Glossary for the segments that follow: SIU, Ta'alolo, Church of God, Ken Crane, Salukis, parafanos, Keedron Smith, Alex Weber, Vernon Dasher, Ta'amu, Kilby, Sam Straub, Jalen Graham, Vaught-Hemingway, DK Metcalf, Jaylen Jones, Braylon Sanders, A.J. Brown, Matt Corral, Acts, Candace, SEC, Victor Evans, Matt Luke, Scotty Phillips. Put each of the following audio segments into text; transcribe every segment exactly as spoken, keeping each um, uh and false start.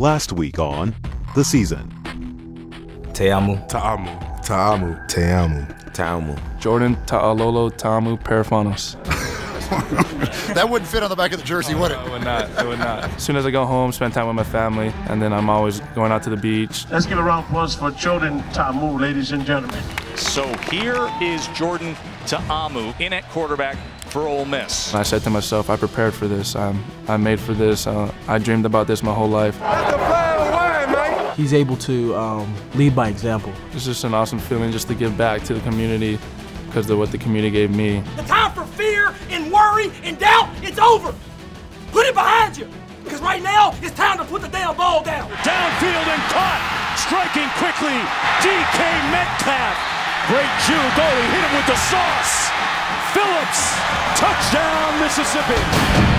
Last week on The Season. Ta'amu. Ta'amu. Ta'amu. Ta'amu. Ta'amu. Jordan, Ta'alolo, Ta'amu, parafanos. That wouldn't fit on the back of the jersey, oh, would it? No, it would not. It would not. As soon as I go home, spend time with my family, and then I'm always going out to the beach. Let's give a round of applause for Jordan Ta'amu, ladies and gentlemen. So here is Jordan Ta'amu in at quarterback for Ole Miss. I said to myself, I prepared for this. I'm, I made for this. Uh, I dreamed about this my whole life. That's the flag line, mate. He's able to um, lead by example. It's just an awesome feeling just to give back to the community because of what the community gave me. The time for fear and worry and doubt, it's over. Put it behind you, because right now it's time to put the damn ball down. Downfield and caught, striking quickly, D K Metcalf. Great Jew goalie, hit him with the sauce. Phillips, touchdown Mississippi.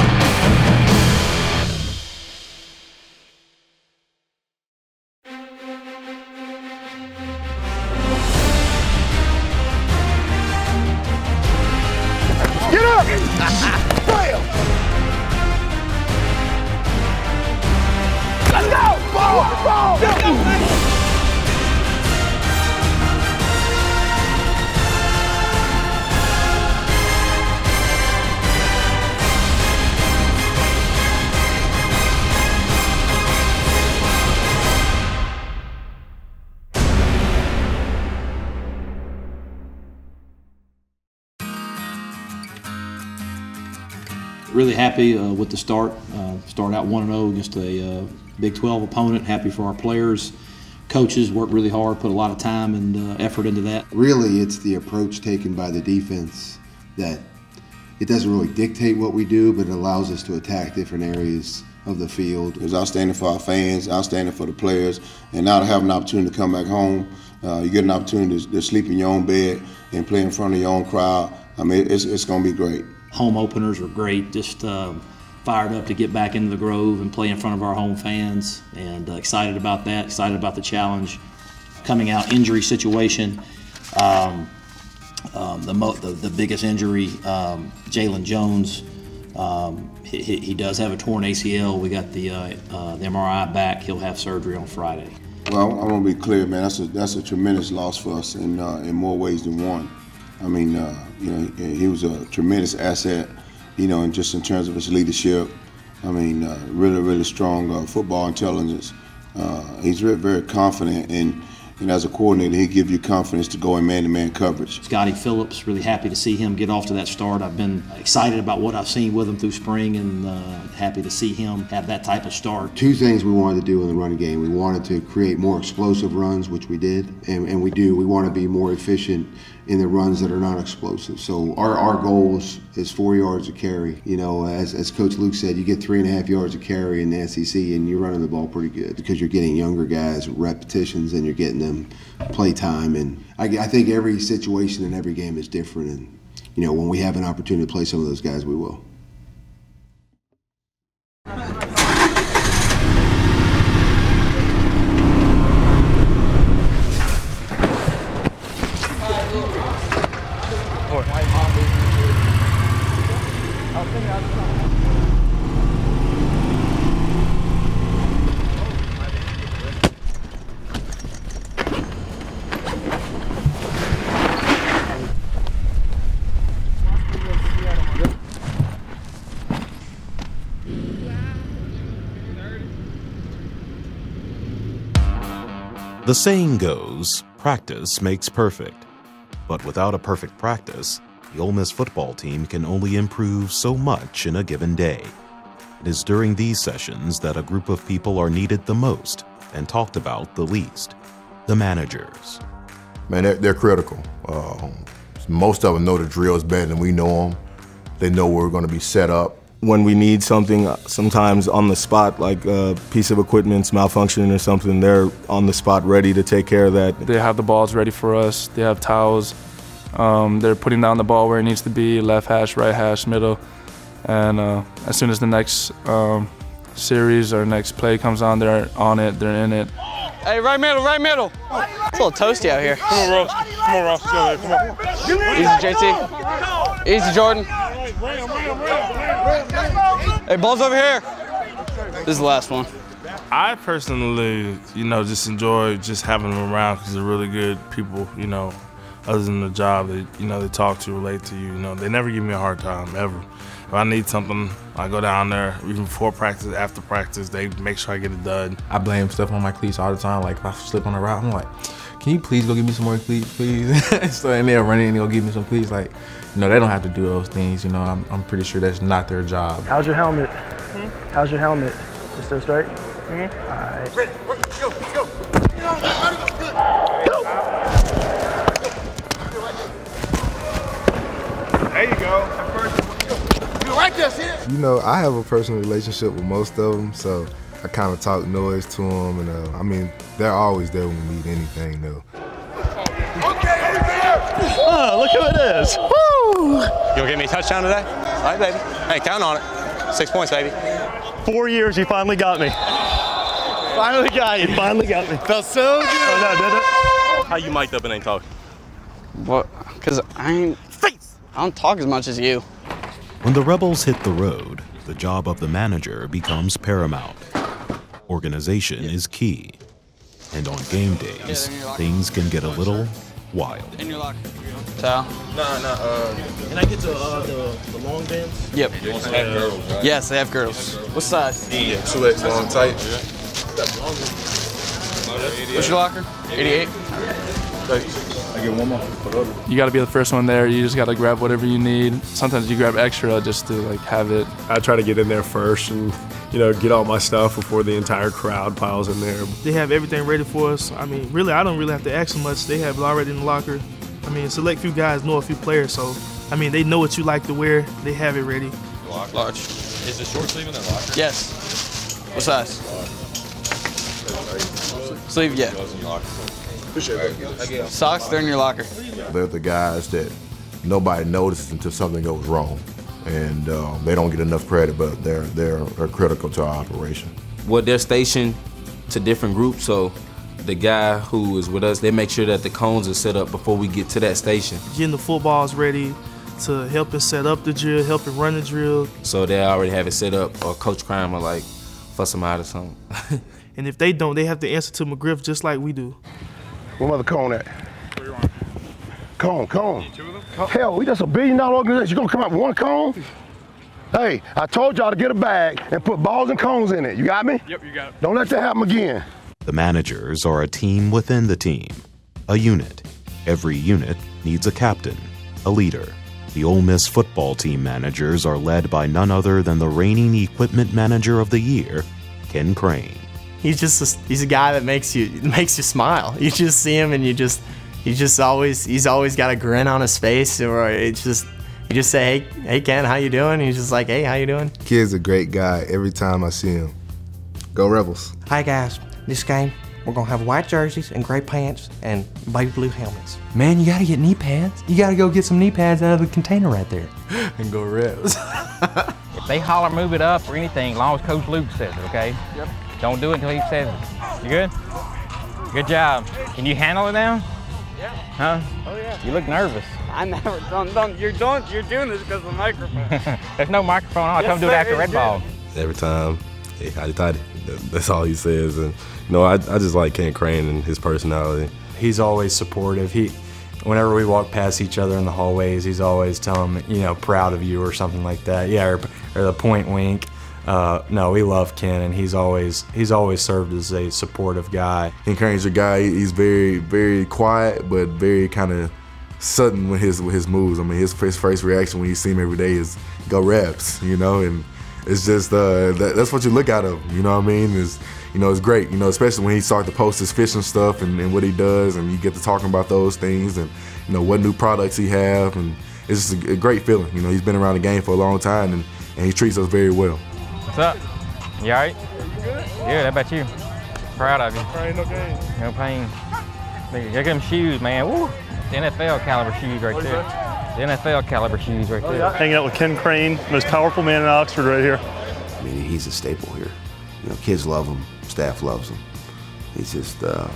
Really happy uh, with the start. Uh, start out one and oh against a uh, Big twelve opponent. Happy for our players. Coaches worked really hard, put a lot of time and uh, effort into that. Really, it's the approach taken by the defense that it doesn't really dictate what we do, but it allows us to attack different areas of the field. It was outstanding for our fans, outstanding for the players, and now to have an opportunity to come back home, uh, you get an opportunity to, to sleep in your own bed and play in front of your own crowd. I mean, it's, it's going to be great. Home openers were great, just uh, fired up to get back into the Grove and play in front of our home fans, and uh, excited about that, excited about the challenge. Coming out injury situation, um, um, the, mo the, the biggest injury, um, Jaylen Jones, um, he, he does have a torn A C L. We got the, uh, uh, the M R I back, he'll have surgery on Friday. Well, I want to be clear, man, that's a, that's a tremendous loss for us in, uh, in more ways than one. I mean, uh, you know, he was a tremendous asset, you know, and just in terms of his leadership. I mean, uh, really, really strong uh, football intelligence. Uh, he's very, very confident, and, and as a coordinator, he gives you confidence to go in man-to-man coverage. Scotty Phillips, really happy to see him get off to that start. I've been excited about what I've seen with him through spring, and uh, happy to see him have that type of start. Two things we wanted to do in the run game. We wanted to create more explosive runs, which we did, and, and we do. We want to be more efficient in the runs that are not explosive. So our, our goal is, is four yards a carry. You know, as, as Coach Luke said, you get three and a half yards a carry in the S E C and you're running the ball pretty good because you're getting younger guys repetitions and you're getting them play time. And I, I think every situation and every game is different. And, you know, when we have an opportunity to play some of those guys, we will. The saying goes, practice makes perfect. But without a perfect practice, the Ole Miss football team can only improve so much in a given day. It is during these sessions that a group of people are needed the most and talked about the least, the managers. Man, they're, they're critical. Uh, most of them know the drills better than we know them. They know where we're going to be set up. When we need something, sometimes on the spot, like a piece of equipment's malfunctioning or something, they're on the spot ready to take care of that. They have the balls ready for us. They have towels. Um, they're putting down the ball where it needs to be, left hash, right hash, middle. And uh, as soon as the next um, series or next play comes on, they're on it, they're in it. Hey, right middle, right middle. Oh, it's a little toasty out here. Come on, Ross. Come on, Ross. Go there. Come on. Easy, J T. Easy, Jordan. Hey, ball's over here. This is the last one. I personally, you know, just enjoy just having them around because they're really good people, you know, other than the job. They, you know, they talk to, relate to you, you know. They never give me a hard time, ever. If I need something, I go down there, even before practice, after practice, they make sure I get it done. I blame stuff on my cleats all the time. Like, if I slip on a route, I'm like, can you please go give me some more cleats, please? So, and they'll run in and go give me some cleats. Like, no, they don't have to do those things, you know. I'm, I'm pretty sure that's not their job. How's your helmet? Hmm? How's your helmet? Is this right? Mm-hmm. All right. Ready, ready, go, go. Get on, go. There you go. First, you like this here? You know, I have a personal relationship with most of them, so I kind of talk noise to them, and uh, I mean, they're always there when we need anything, though. Okay, everybody. Oh, look who it is! Woo! You'll give me a touchdown today? All right, baby. Hey, count on it. Six points, baby. Four years, you finally got me. Finally got you. Finally got me. Felt so good. Oh, no, did it? How you mic'd up and ain't talking? What? Because I ain't... Face! I don't talk as much as you. When the Rebels hit the road, the job of the manager becomes paramount. Organization yeah. is key. And on game days, yeah, things can get a little wild. In your locker. Towel? No, no. Uh, Can I get the, uh, the, the long bands? Yep. They have girls, right? Yes, they have girls. What size? Yeah, two X long tight. What's your locker? eighty-eight. I get one more. You got to be the first one there. You just got to grab whatever you need. Sometimes you grab extra just to like have it. I try to get in there first and, you know, get all my stuff before the entire crowd piles in there. They have everything ready for us. I mean, really, I don't really have to ask them much. They have it already in the locker. I mean, select few guys know a few players, so I mean, they know what you like to wear. They have it ready. Locker. Large. Is the short sleeve in the locker? Yes. What size? Sleeve, yeah. Socks, they're in your locker. They're the guys that nobody notices until something goes wrong, and uh, they don't get enough credit, but they're, they're they're critical to our operation. Well, they're stationed to different groups, so the guy who is with us, they make sure that the cones are set up before we get to that station. Getting the footballs ready to help us set up the drill, help it run the drill. So they already have it set up, or Coach Crime will like fuss them out or something. And if they don't, they have to answer to McGriff just like we do. Where mother cone at? Where you want? Cone, cone. Two of them? Oh. Hell, we just a billion dollar organization. You gonna come out with one cone? Hey, I told y'all to get a bag and put balls and cones in it. You got me? Yep, you got it. Don't let that happen again. The managers are a team within the team, a unit. Every unit needs a captain, a leader. The Ole Miss football team managers are led by none other than the reigning equipment manager of the year, Ken Crane. He's just a, he's a guy that makes you makes you smile. You just see him and you just you just always he's always got a grin on his face, or it's just you just say, hey hey Ken, how you doing? He's just like, hey, how you doing? Kid's a great guy. Every time I see him, go Rebels. Hi guys. This game, we're gonna have white jerseys and gray pants and baby blue helmets. Man, you gotta get knee pads. You gotta go get some knee pads out of the container right there. And go Rebs. If they holler, move it up or anything, as long as Coach Luke says it, okay? Yep. Don't do it until he says it. You good? Good job. Can you handle it now? Yeah. Huh? Oh yeah. You look nervous. I never don't don't you're doing you're doing this because of the microphone. There's no microphone on. Yes, come sir, do it after Red good. Ball. Every time. Hey, howdy, howdy. That's all he says, and you know, I, I just like Ken Crane and his personality. He's always supportive. He, whenever we walk past each other in the hallways, he's always telling, you know, proud of you or something like that. Yeah, or, or the point wink. Uh, no, we love Ken, and he's always he's always served as a supportive guy. Ken Crane's a guy. He's very very quiet, but very kind of sudden with his with his moves. I mean, his his first reaction when you see him every day is go Rebs, you know, and. It's just, uh, that, that's what you look out of him, you know what I mean? It's, you know, it's great, you know, especially when he starts to post his fishing stuff and, and what he does, and you get to talking about those things and, you know, what new products he have, and it's just a, a great feeling. You know, he's been around the game for a long time, and, and he treats us very well. What's up? You all right? You good? Good, how about you? Proud of you. Pain, no pain. No pain. Look at them shoes, man. Woo! N F L caliber shoes right there. That? The N F L caliber shoes right there. Oh, yeah. Hanging out with Ken Crane, most powerful man in Oxford right here. I mean, he's a staple here. You know, kids love him, staff loves him. He's just, uh,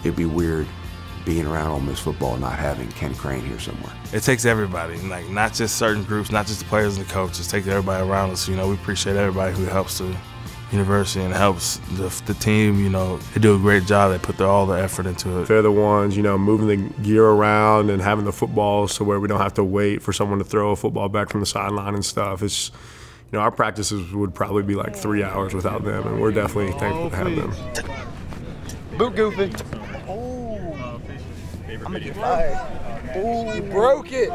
it'd be weird being around Ole Miss football not having Ken Crane here somewhere. It takes everybody, like not just certain groups, not just the players and the coaches. It takes everybody around us. You know, we appreciate everybody who helps to university and helps the, the team. You know, they do a great job. They put their, all the effort into it. They're the ones, you know, moving the gear around and having the footballs to where we don't have to wait for someone to throw a football back from the sideline and stuff. It's, you know, our practices would probably be like three hours without them, and we're definitely thankful to have them. Boot Goofy. Oh, I'm gonna get fired. Oh, you broke it.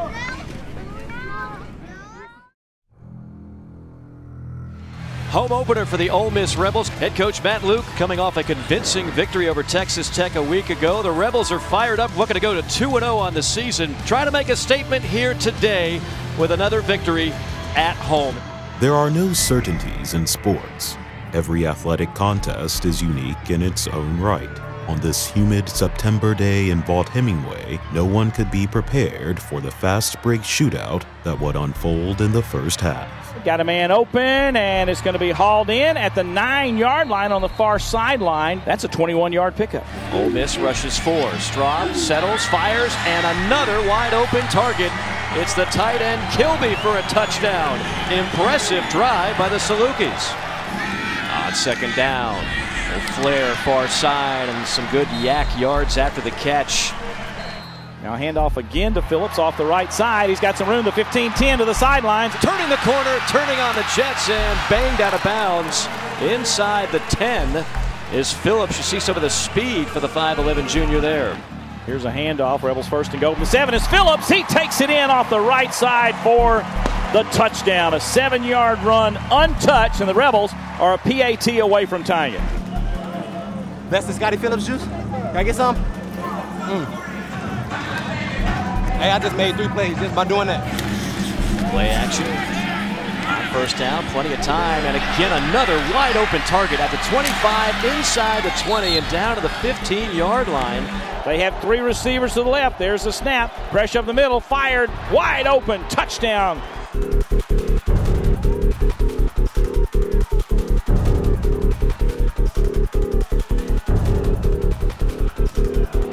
Home opener for the Ole Miss Rebels. Head coach Matt Luke coming off a convincing victory over Texas Tech a week ago. The Rebels are fired up, looking to go to two and oh on the season. Trying to make a statement here today with another victory at home. There are no certainties in sports. Every athletic contest is unique in its own right. On this humid September day in Vaught-Hemingway, no one could be prepared for the fast break shootout that would unfold in the first half. Got a man open, and it's going to be hauled in at the nine-yard line on the far sideline. That's a twenty-one-yard pickup. Ole Miss rushes four. Straub settles, fires, and another wide-open target. It's the tight end Kilby for a touchdown. Impressive drive by the Salukis. On second down, a flare far side, and some good yak yards after the catch. Now handoff again to Phillips off the right side. He's got some room, the fifteen ten to the sidelines. Turning the corner, turning on the Jets, and banged out of bounds. Inside the ten is Phillips. You see some of the speed for the five eleven junior there. Here's a handoff. Rebels first and goal. The seven is Phillips. He takes it in off the right side for the touchdown. A seven-yard run untouched, and the Rebels are a P A T away from tying it. That's the Scotty Phillips juice. Can I get some? Mm. Hey, I just made three plays just by doing that. Play action. First down, plenty of time, and again another wide open target at the twenty-five, inside the twenty, and down to the fifteen-yard line. They have three receivers to the left. There's the snap. Pressure up the middle, fired, wide open, touchdown.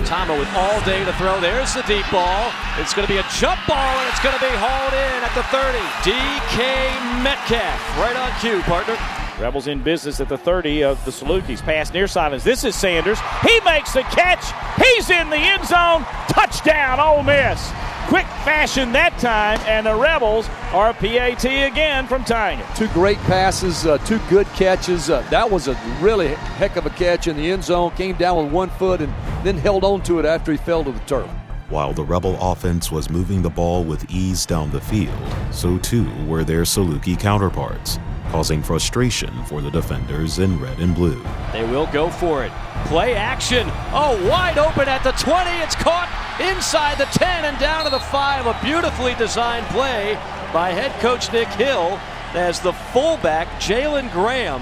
Ta'amu with all day to throw. There's the deep ball. It's going to be a jump ball, and it's going to be hauled in at the thirty. D K Metcalf, right on cue, partner. Rebels in business at the thirty of the Salukis. Pass near silence. This is Sanders. He makes the catch. He's in the end zone. Touchdown, Ole Miss. Quick fashion that time, and the Rebels are a P A T again from tying it. Two great passes, uh, two good catches. Uh, that was a really heck of a catch in the end zone. Came down with one foot and then held on to it after he fell to the turf. While the Rebel offense was moving the ball with ease down the field, so too were their Saluki counterparts, causing frustration for the defenders in red and blue. They will go for it. Play action. Oh, wide open at the twenty. It's caught inside the ten and down to the five. A beautifully designed play by head coach Nick Hill as the fullback, Jalen Graham,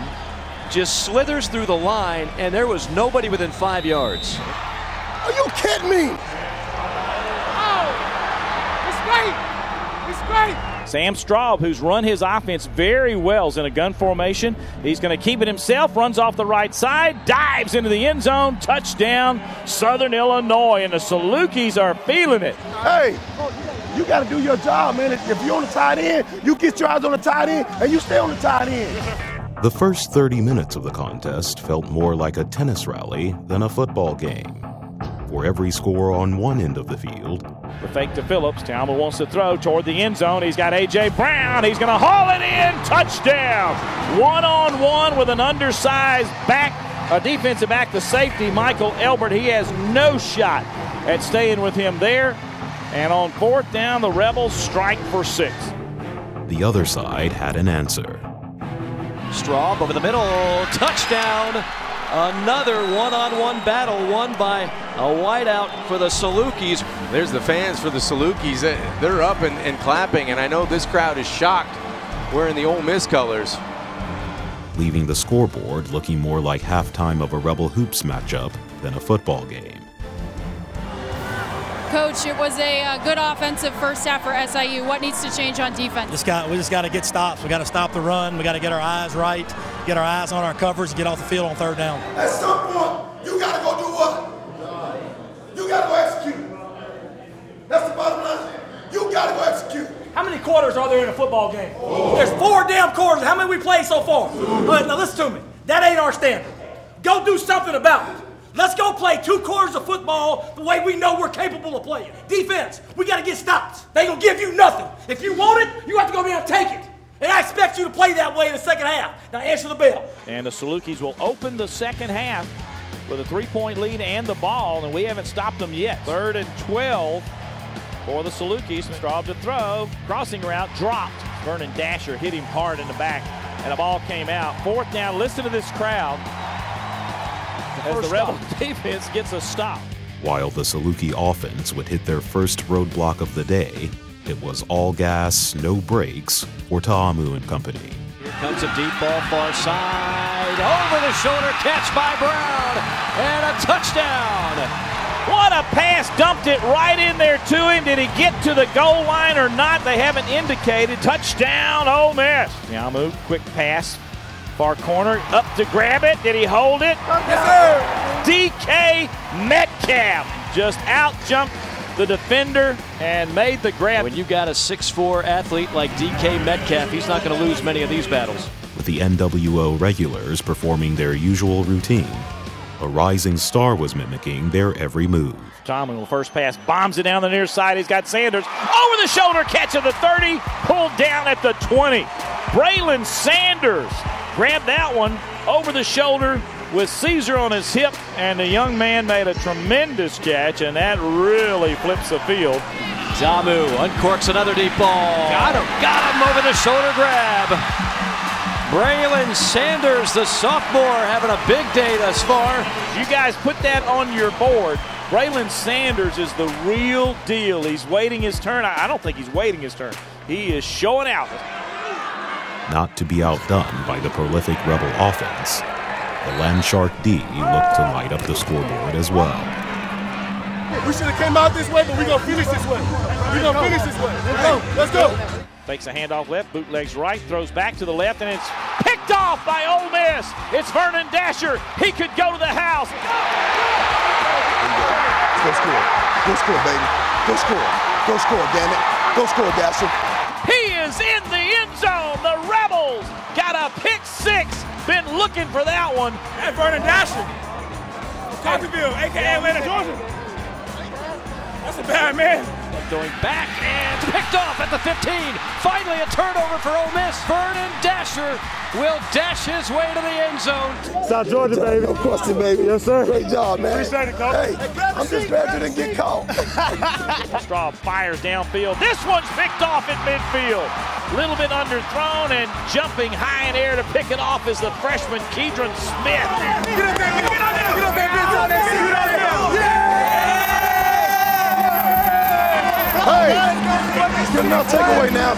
just slithers through the line, and there was nobody within five yards. Are you kidding me? Oh, it's great. It's great. Sam Straub, who's run his offense very well, is in a gun formation. He's going to keep it himself, runs off the right side, dives into the end zone, touchdown, Southern Illinois, and the Salukis are feeling it. Hey, you got to do your job, man. If you're on the tight end, you get your eyes on the tight end, and you stay on the tight end. The first thirty minutes of the contest felt more like a tennis rally than a football game. For every score on one end of the field. The fake to Phillips. Ta'amu wants to throw toward the end zone. He's got A J. Brown. He's going to haul it in. Touchdown. One-on-one with an undersized back, a defensive back to safety, Michael Elbert. He has no shot at staying with him there. And on fourth down, the Rebels strike for six. The other side had an answer. Straub over the middle. Touchdown. Another one-on-one battle won by a wideout for the Salukis. There's the fans for the Salukis. They're up and, and clapping, and I know this crowd is shocked wearing the Ole Miss colors. Leaving the scoreboard looking more like halftime of a Rebel Hoops matchup than a football game. Coach, it was a uh, good offensive first half for S I U. What needs to change on defense? Just got, we just got to get stops. We got to stop the run. We got to get our eyes right, get our eyes on our covers, and get off the field on third down. At some point, you got to go do what? You got to go execute. That's the bottom line. You got to go execute. How many quarters are there in a football game? Oh. There's four damn quarters. How many we played so far? All right, now listen to me. That ain't our standard. Go do something about it. Let's go play two quarters of football the way we know we're capable of playing. Defense, we got to get stops. They going to give you nothing. If you want it, you have to go down and take it. And I expect you to play that way in the second half. Now answer the bell. And the Salukis will open the second half with a three-point lead and the ball, and we haven't stopped them yet. Third and twelve for the Salukis. Straub to throw. Crossing route dropped. Vernon Dasher hit him hard in the back, and the ball came out. Fourth down. Listen to this crowd as the Rebel defense gets a stop. While the Saluki offense would hit their first roadblock of the day, it was all gas, no brakes for Ta'amu and company. Here comes a deep ball far side. Over the shoulder catch by Brown. And a touchdown. What a pass. Dumped it right in there to him. Did he get to the goal line or not? They haven't indicated. Touchdown, Ole Miss. Ta'amu, quick pass. Far corner, up to grab it. Did he hold it? Yes, sir. D K Metcalf just out-jumped the defender and made the grab. When you got a six foot four athlete like D K Metcalf, he's not going to lose many of these battles. With the N W O regulars performing their usual routine, a rising star was mimicking their every move. Tomlin will first pass, bombs it down the near side. He's got Sanders. Over the shoulder catch at the thirty, pulled down at the twenty. Braylon Sanders grabbed that one over the shoulder with Caesar on his hip, and the young man made a tremendous catch, and that really flips the field. Ta'amu uncorks another deep ball. Got him, got him over the shoulder grab. Braylon Sanders, the sophomore, having a big day thus far. You guys put that on your board. Braylon Sanders is the real deal. He's waiting his turn. I don't think he's waiting his turn. He is showing out. Not to be outdone by the prolific Rebel offense, the Landshark D looked to light up the scoreboard as well. We should have came out this way, but we're going to finish this way. We're going to finish this way. Let's go. Let's go. Fakes a handoff left, bootlegs right, throws back to the left, and it's picked off by Ole Miss. It's Vernon Dasher. He could go to the house. Go score. Go score, baby. Go score. Go score, damn it. Go score, Dasher. He is in the end zone. The Rebels got a pick six. Been looking for that one. That's Vernon Dasher. Coffeyville, a k a. Atlanta, Georgia. That's a bad man. Going back and picked off at the fifteen. Finally a turnover for Ole Miss. Vernon Dasher will dash his way to the end zone. South Georgia, baby. No question, baby. Yes, sir. Great job, man. Appreciate it, Coach. Hey, I'm just glad you didn't get caught. Straub fires downfield. This one's picked off at midfield. A little bit underthrown and jumping high in air to pick it off is the freshman Keedron Smith. Get up there. Get up there. Get up there. Get up there. Get up there. Yeah! Hey, good enough takeaway now.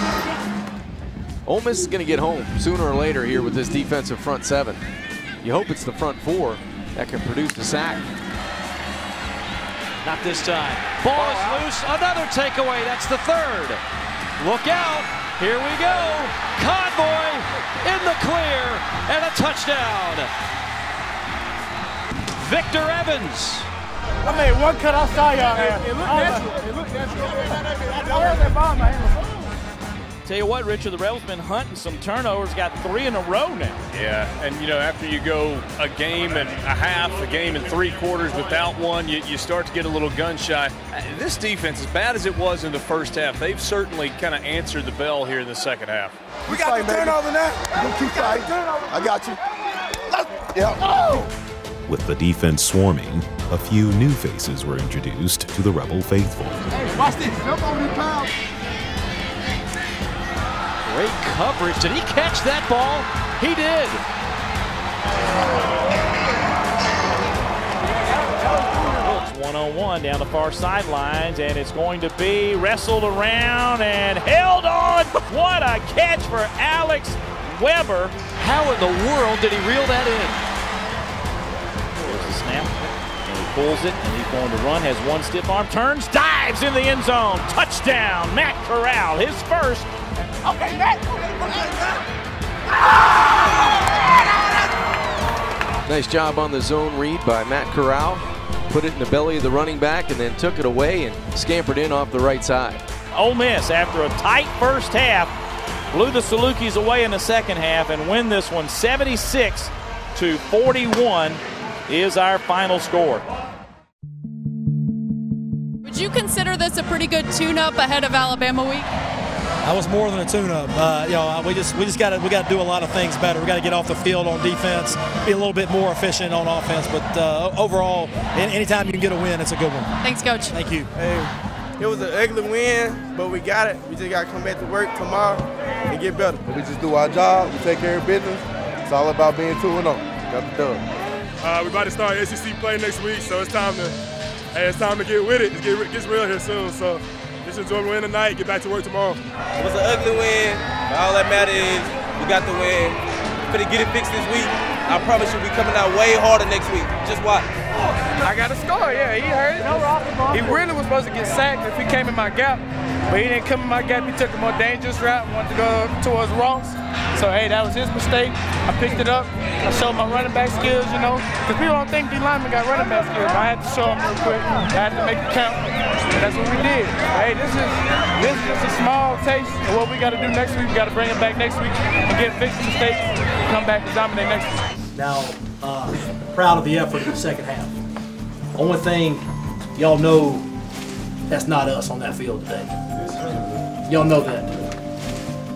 Ole Miss is going to get home sooner or later here with this defensive front seven. You hope it's the front four that can produce the sack. Not this time. Ball, Ball is out. Loose. Another takeaway. That's the third. Look out. Here we go. Convoy in the clear and a touchdown. Victor Evans. I made one cut outside y'all, man. It looked natural. It looked natural. Tell you what, Richard, the Rebels been hunting some turnovers. Got three in a row now. Yeah, and you know, after you go a game and a half, a game and three quarters without one, you, you start to get a little gun shy. This defense, as bad as it was in the first half, they've certainly kind of answered the bell here in the second half. We got the turnover now. You keep fighting. I got you. Yeah. Oh! With the defense swarming, a few new faces were introduced to the Rebel faithful. Hey, watch this. Jump on the pound. Great coverage. Did he catch that ball? He did. It's one on one down the far sidelines, and it's going to be wrestled around and held on. What a catch for Alex Weber. How in the world did he reel that in? Snap, and he pulls it, and he's going to run, has one stiff arm, turns, dives in the end zone. Touchdown, Matt Corral, his first. Okay, Matt. Nice job on the zone read by Matt Corral. Put it in the belly of the running back and then took it away and scampered in off the right side. Ole Miss, after a tight first half, blew the Salukis away in the second half and win this one seventy-six to forty-one is our final score. Would you consider this a pretty good tune-up ahead of Alabama week? That was more than a tune-up. Uh, you know, we just we just got to we got to do a lot of things better. We got to get off the field on defense, be a little bit more efficient on offense. But uh, overall, anytime you can get a win, it's a good one. Thanks, Coach. Thank you. Hey, it was an ugly win, but we got it. We just got to come back to work tomorrow and get better. We just do our job. We take care of business. It's all about being two and zero. Got the dub. Uh, we about to start S E C play next week, so it's time to hey, it's time to get with it. It gets, it gets real here soon. So. Just enjoy the win tonight, get back to work tomorrow. It was an ugly win, but all that matters is we got the win. We're going to get it fixed this week. I promise you, we'll be coming out way harder next week. Just watch. I got a score, yeah, he heard it. He really was supposed to get sacked if he came in my gap, but he didn't come in my gap. He took a more dangerous route, wanted to go towards Ross. So, hey, that was his mistake. I picked it up. I showed my running back skills, you know, because people don't think D linemen got running back skills. I had to show them real quick. I had to make it count. That's what we did. Hey, this is this is just a small taste of what we got to do next week. We got to bring it back next week and get fixed mistakes and come back and dominate next week. Now, uh, proud of the effort in the second half. Only thing y'all know, that's not us on that field today. Y'all know that.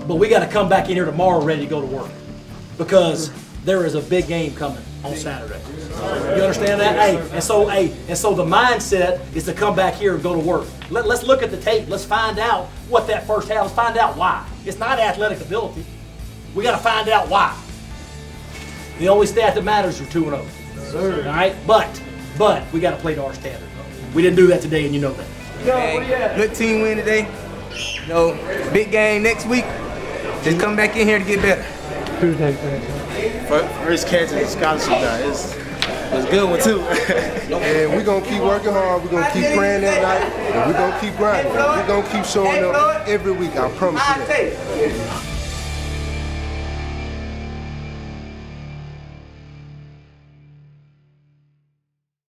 But we got to come back in here tomorrow ready to go to work because there is a big game coming on Saturday. You understand that? Hey, and so hey, and so the mindset is to come back here and go to work. Let, let's look at the tape. Let's find out what that first half. Let's find out why. It's not athletic ability. We got to find out why. The only stat that matters is two and zero. Sir. All right, but but we got to play to our standard. We didn't do that today, and you know that. Hey, good team win today. You know, big game next week. Just come back in here to get better. First catch is scholarship guy. It was a good one, too. And we're going to keep working hard. We're going to keep praying that night. And we're going to keep grinding. We're going to keep showing up every week. I promise you that.